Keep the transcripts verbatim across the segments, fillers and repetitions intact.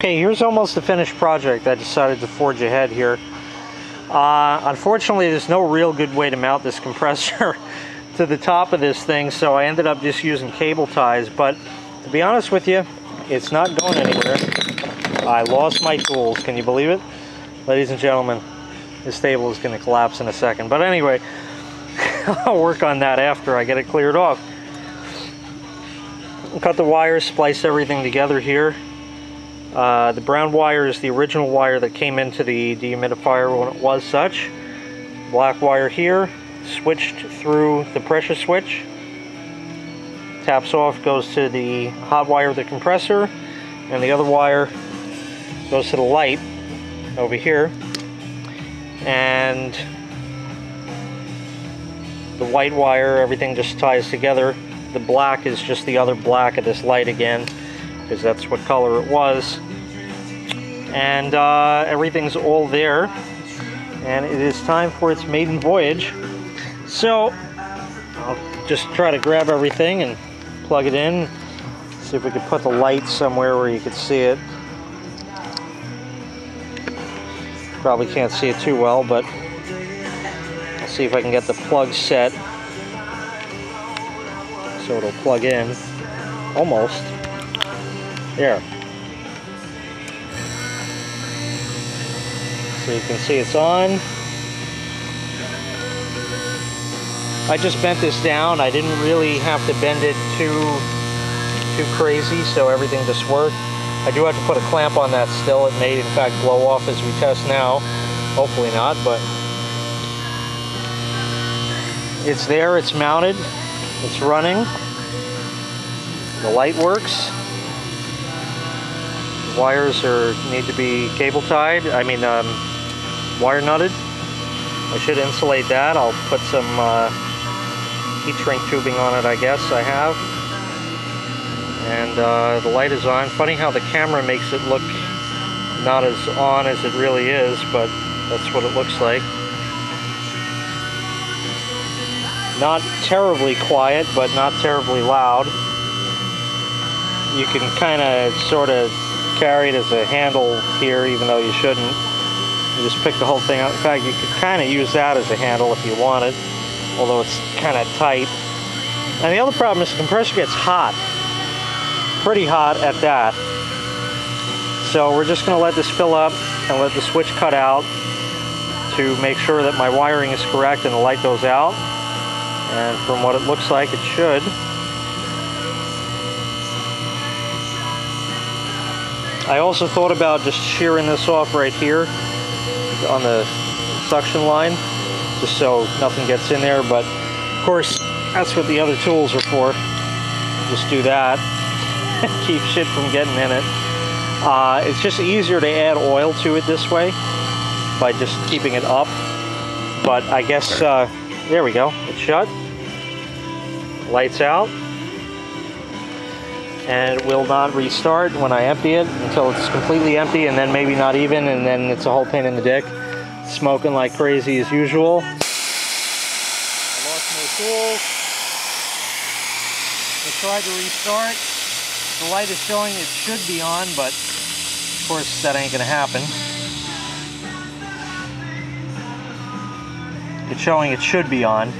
Okay, here's almost the finished project. I decided to forge ahead here. Uh, unfortunately, there's no real good way to mount this compressor to the top of this thing, so I ended up just using cable ties. But to be honest with you, it's not going anywhere. I lost my tools. Can you believe it? Ladies and gentlemen, this table is going to collapse in a second. But anyway, I'll work on that after I get it cleared off. Cut the wires, splice everything together here. Uh, the brown wire is the original wire that came into the dehumidifier when it was such. Black wire here, switched through the pressure switch, taps off, goes to the hot wire of the compressor, and the other wire goes to the light over here. And the white wire, everything just ties together. The black is just the other black of this light again, because that's what color it was. And uh, everything's all there, and it is time for its maiden voyage. So I'll just try to grab everything and plug it in, see if we could put the light somewhere where you could see it. Probably can't see it too well, but I'll see if I can get the plug set so it'll plug in almost. There. So you can see it's on. I just bent this down. I didn't really have to bend it too, too crazy, so everything just worked. I do have to put a clamp on that still. It may, in fact, blow off as we test now. Hopefully not, but it's there. It's mounted. It's running. The light works. Wires are need to be cable tied, I mean um, wire nutted. I should insulate that. I'll put some uh, heat shrink tubing on it, I guess I have. And uh, the light is on. Funny how the camera makes it look not as on as it really is, but that's what it looks like. Not terribly quiet, but not terribly loud. You can kind of sort of carried as a handle here, even though you shouldn't. You just pick the whole thing up. In fact, you could kind of use that as a handle if you wanted, although it's kind of tight. And the other problem is the compressor gets hot, pretty hot at that. So we're just going to let this fill up and let the switch cut out to make sure that my wiring is correct and the light goes out. And from what it looks like, it should. I also thought about just shearing this off right here on the suction line, just so nothing gets in there, but of course, that's what the other tools are for. Just do that, keep shit from getting in it. Uh, it's just easier to add oil to it this way, by just keeping it up, but I guess, uh, there we go, it's shut, lights out. And it will not restart when I empty it until it's completely empty, and then maybe not even, and then it's a whole pain in the dick. Smoking like crazy as usual. I lost my tools. I tried to restart. The light is showing it should be on, but of course that ain't gonna happen. It's showing it should be on,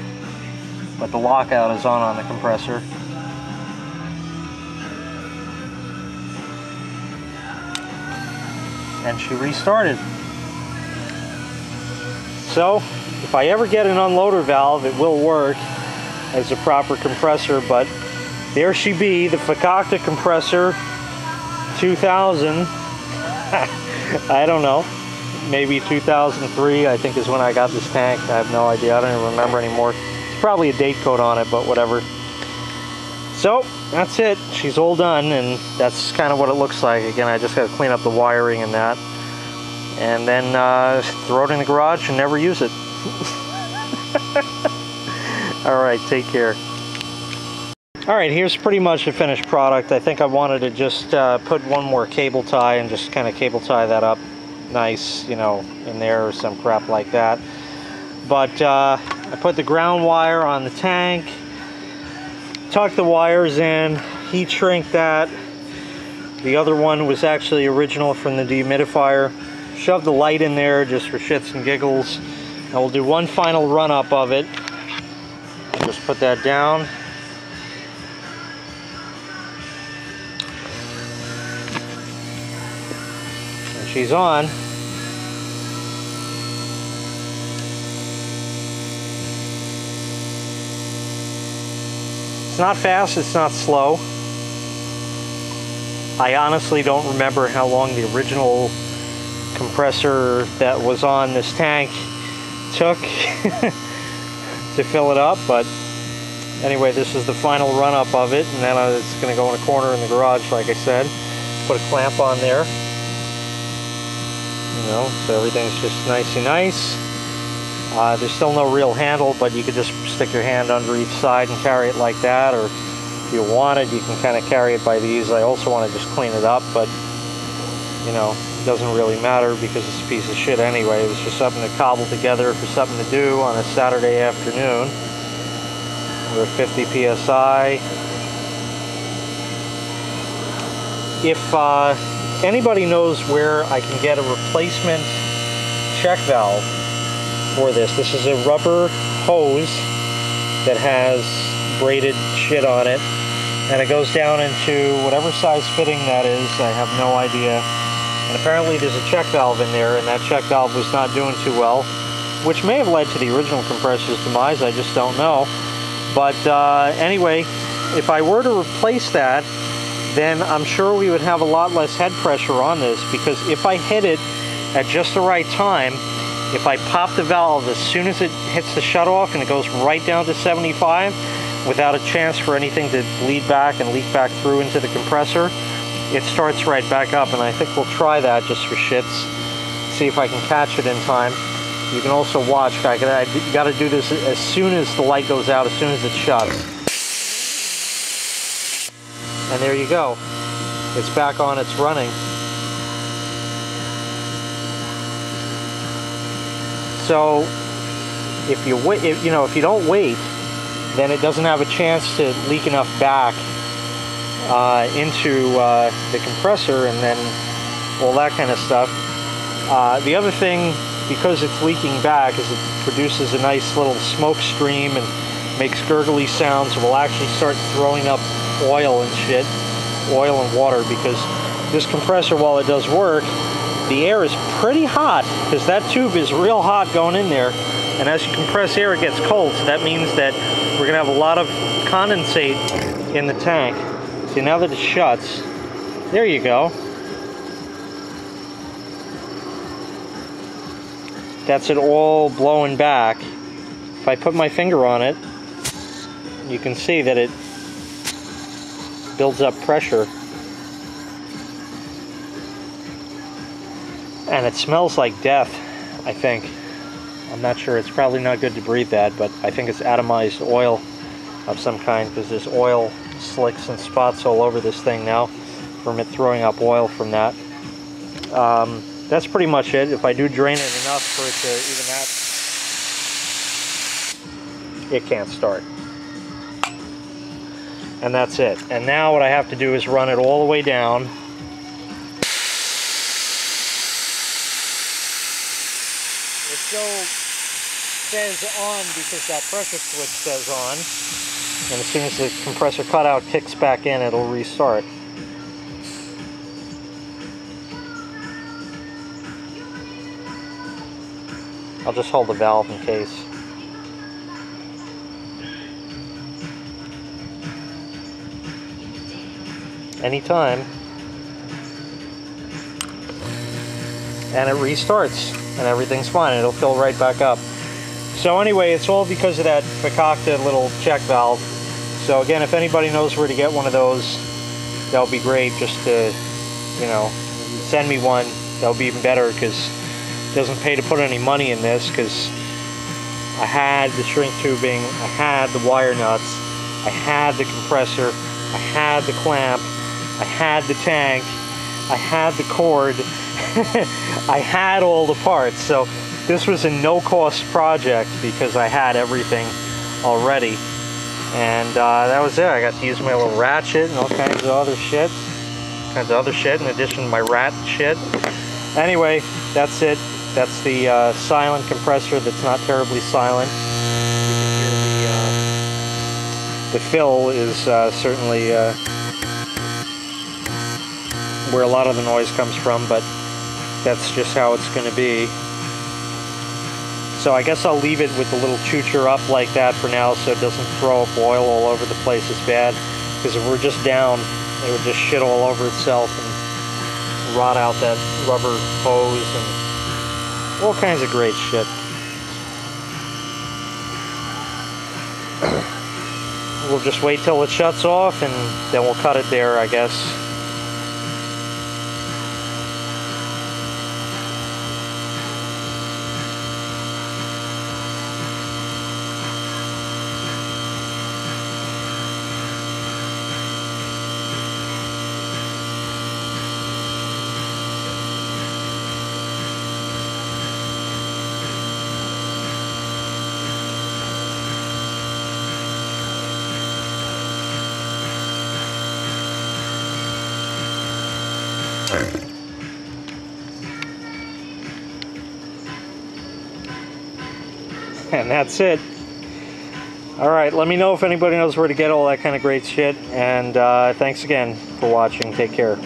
but the lockout is on on the compressor. And she restarted. So, if I ever get an unloader valve, it will work as a proper compressor, but there she be, the Fakakta compressor two thousand. I don't know, maybe two thousand three, I think is when I got this tank. I have no idea, I don't even remember anymore. It's probably a date code on it, but whatever. So, that's it. She's all done, and that's kind of what it looks like. Again, I just got to clean up the wiring and that. And then uh, throw it in the garage and never use it. All right, take care. All right, here's pretty much the finished product. I think I wanted to just uh, put one more cable tie and just kind of cable tie that up nice, you know, in there or some crap like that. But uh, I put the ground wire on the tank. Tuck the wires in, heat shrink that, The other one was actually original from the dehumidifier. Shoved the light in there just for shits and giggles. Now we'll do one final run up of it. Just put that down. And she's on. It's not fast, it's not slow. I honestly don't remember how long the original compressor that was on this tank took to fill it up, but anyway, this is the final run up of it, and then it's going to go in a corner in the garage, like I said. Put a clamp on there, you know, so everything's just nicey nice. Uh, there's still no real handle, but you could just stick your hand under each side and carry it like that, or if you wanted, you can kind of carry it by these. I also want to just clean it up, but you know, it doesn't really matter because it's a piece of shit anyway. It was just something to cobble together for something to do on a Saturday afternoon. We're at fifty P S I. If uh, anybody knows where I can get a replacement check valve for this, this is a rubber hose that has braided shit on it, and it goes down into whatever size fitting that is. I have no idea. And apparently there's a check valve in there, and that check valve was not doing too well, which may have led to the original compressor's demise. I just don't know. But uh, anyway, if I were to replace that, then I'm sure we would have a lot less head pressure on this, because if I hit it at just the right time, if I pop the valve as soon as it hits the shutoff and it goes right down to seventy-five, without a chance for anything to bleed back and leak back through into the compressor, it starts right back up, and I think we'll try that just for shits, see if I can catch it in time. You can also watch, I got to do this as soon as the light goes out, as soon as it shuts. And there you go, it's back on, it's running. So if you wait, if, you know, if you don't wait, then it doesn't have a chance to leak enough back uh, into uh, the compressor, and then all that kind of stuff. Uh, the other thing, because it's leaking back, is it produces a nice little smoke stream and makes gurgly sounds. It will actually start throwing up oil and shit, oil and water, because this compressor, while it does work, the air is pretty hot, because that tube is real hot going in there. And as you compress air, it gets cold, so that means that we're going to have a lot of condensate in the tank. See, now that it shuts, there you go. That's it all blowing back. If I put my finger on it, you can see that it builds up pressure. And it smells like death, I think. I'm not sure, it's probably not good to breathe that, but I think it's atomized oil of some kind, because there's oil slicks and spots all over this thing now from it throwing up oil from that. Um, that's pretty much it. If I do drain it enough for it to even out, it can't start. And that's it. And now what I have to do is run it all the way down. Says on because that pressure switch says on, and as soon as the compressor cutout kicks back in, it'll restart. I'll just hold the valve in case. Anytime. And it restarts, and everything's fine. It'll fill right back up. So anyway, it's all because of that Fakakta little check valve. So again, if anybody knows where to get one of those, that would be great. Just to, you know, send me one. That would be even better, because it doesn't pay to put any money in this, because I had the shrink tubing, I had the wire nuts, I had the compressor, I had the clamp, I had the tank, I had the cord, I had all the parts. So this was a no-cost project because I had everything already. And uh, that was it. I got to use my little ratchet and all kinds of other shit. kinds of other shit in addition to my rat shit. Anyway, that's it. That's the uh, silent compressor that's not terribly silent. You can hear the, uh, the fill is uh, certainly uh, where a lot of the noise comes from, but that's just how it's going to be. So I guess I'll leave it with the little choo-choo up like that for now so it doesn't throw up oil all over the place as bad. Because if we're just down, it would just shit all over itself and rot out that rubber hose and all kinds of great shit. We'll just wait till it shuts off and then we'll cut it there, I guess. And that's it. Alright, let me know if anybody knows where to get all that kind of great shit. And uh, thanks again for watching. Take care.